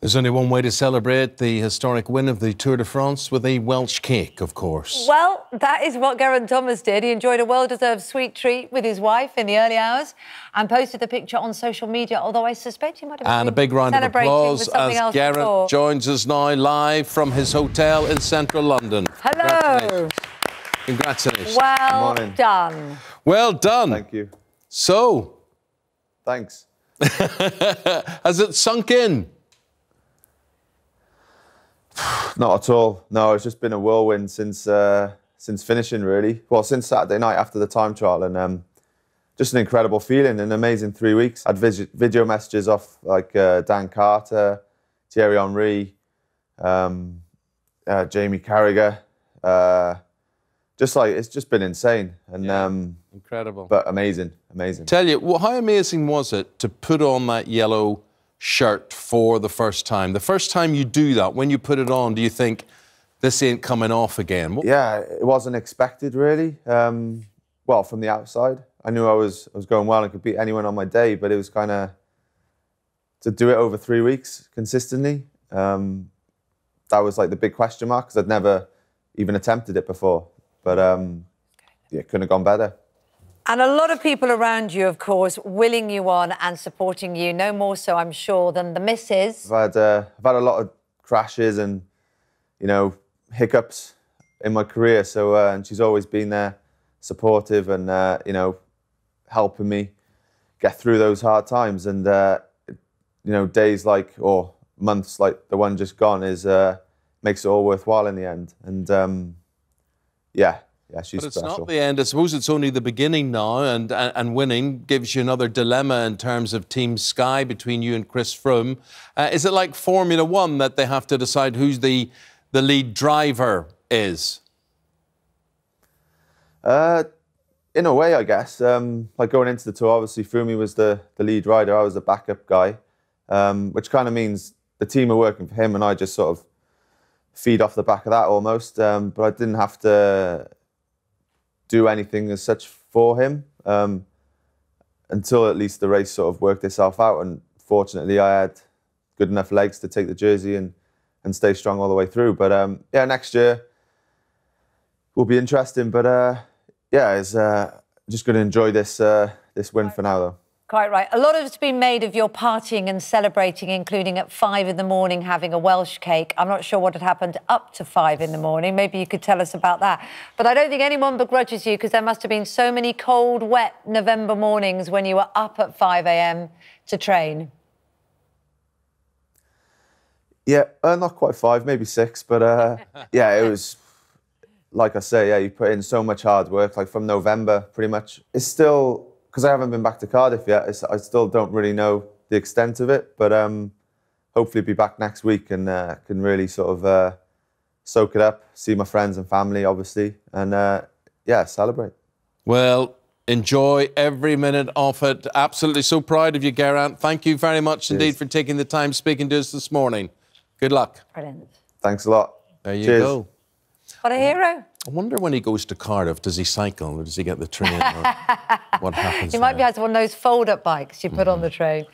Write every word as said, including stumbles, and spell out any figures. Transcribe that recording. There's only one way to celebrate the historic win of the Tour de France, with a Welsh cake, of course. Well, that is what Geraint Thomas did. He enjoyed a well-deserved sweet treat with his wife in the early hours and posted the picture on social media, although I suspect he might have been And a big round of applause as Geraint before. joins us now live from his hotel in central London. Hello. Congratulations. Congratulations. Well done. Well done. Thank you. So. Thanks. Has it sunk in? Not at all. No, it's just been a whirlwind since uh, since finishing, really. Well, since Saturday night after the time trial, and um, just an incredible feeling, an amazing three weeks. I had vis video messages off like uh, Dan Carter, Thierry Henry, um, uh, Jamie Carragher. Uh, just like it's just been insane and yeah, um, incredible, but amazing, amazing. Tell you, well, how amazing was it to put on that yellow shirt for the first time? The first time you do that, when you put it on, do you think, this ain't coming off again? What? Yeah, it wasn't expected, really. Um, well, from the outside, I knew I was I was going well and could beat anyone on my day, but it was kind of, to do it over three weeks consistently, um, that was like the big question mark, because I'd never even attempted it before. But um, yeah, couldn't have gone better. And a lot of people around you, of course, willing you on and supporting you, no more so, I'm sure, than the missus. I've had, uh, I've had a lot of crashes and, you know, hiccups in my career, so uh, and she's always been there, supportive and, uh, you know, helping me get through those hard times. And, uh, you know, days like, or months like the one just gone is, uh, makes it all worthwhile in the end. And, um, yeah. Yeah, she's but it's special. Not the end. I suppose it's only the beginning now, and, and and winning gives you another dilemma in terms of Team Sky between you and Chris Froome. Uh, is it like Formula One that they have to decide who's the the lead driver is? Uh, in a way, I guess. Um, like going into the tour, obviously Froome was the the lead rider. I was the backup guy, um, which kind of means the team are working for him, and I just sort of feed off the back of that almost. Um, but I didn't have to do anything as such for him um, until at least the race sort of worked itself out. And fortunately, I had good enough legs to take the jersey and, and stay strong all the way through. But um, yeah, next year will be interesting. But uh, yeah, it's uh, just going to enjoy this uh, this win for now, though. Quite right. A lot has been made of your partying and celebrating, including at five in the morning having a Welsh cake. I'm not sure what had happened up to five in the morning. Maybe you could tell us about that. But I don't think anyone begrudges you, because there must have been so many cold, wet November mornings when you were up at five A M to train. Yeah, uh, not quite five, maybe six. But uh, yeah, it was, like I say, yeah, you put in so much hard work, like from November, pretty much. It's still, because I haven't been back to Cardiff yet, it's, I still don't really know the extent of it, but um, hopefully be back next week and uh, can really sort of uh, soak it up, see my friends and family, obviously, and, uh, yeah, celebrate. Well, enjoy every minute of it. Absolutely so proud of you, Geraint. Thank you very much Cheers. indeed for taking the time speaking to us this morning. Good luck. Brilliant. Thanks a lot. There you Cheers. go. What a hero. I wonder when he goes to Cardiff, does he cycle or does he get the train? Or what happens? He might there? be out on one of those fold-up bikes you put mm. on the train.